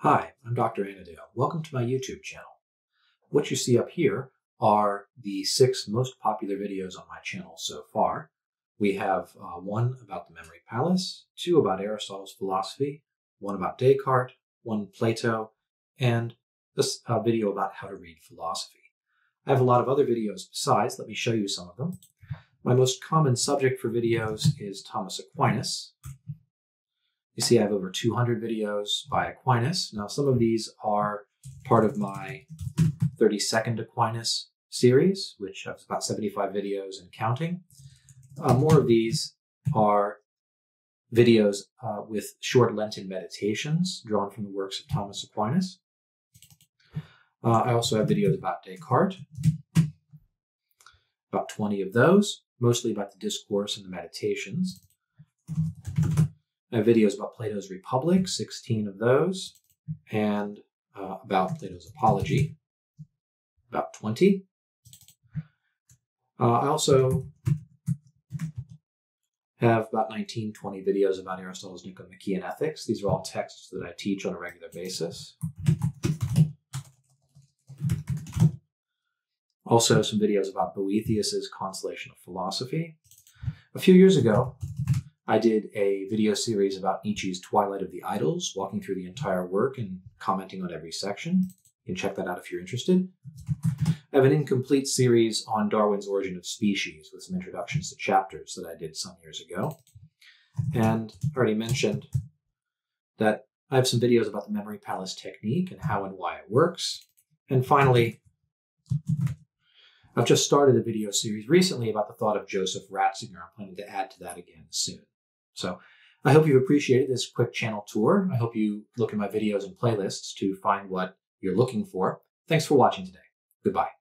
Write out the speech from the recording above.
Hi, I'm Dr. Anadale. Welcome to my YouTube channel. What you see up here are the 6 most popular videos on my channel so far. We have one about the memory palace, 2 about Aristotle's philosophy, 1 about Descartes, 1 Plato, and this video about how to read philosophy. I have a lot of other videos besides. Let me show you some of them. My most common subject for videos is Thomas Aquinas. You see I have over 200 videos by Aquinas. Now some of these are part of my 32nd Aquinas series, which has about 75 videos and counting. More of these are videos with short Lenten meditations drawn from the works of Thomas Aquinas. I also have videos about Descartes, about 20 of those, mostly about the discourse and the meditations. I have videos about Plato's Republic, 16 of those, and about Plato's Apology, about 20. I also have about 19, 20 videos about Aristotle's Nicomachean Ethics. These are all texts that I teach on a regular basis. Also some videos about Boethius's Consolation of Philosophy. A few years ago, I did a video series about Nietzsche's Twilight of the Idols, walking through the entire work and commenting on every section. You can check that out if you're interested. I have an incomplete series on Darwin's Origin of Species with some introductions to chapters that I did some years ago. And I already mentioned that I have some videos about the memory palace technique and how and why it works. And finally, I've just started a video series recently about the thought of Joseph Ratzinger. I'm planning to add to that again soon. So I hope you've appreciated this quick channel tour. I hope you look at my videos and playlists to find what you're looking for. Thanks for watching today. Goodbye.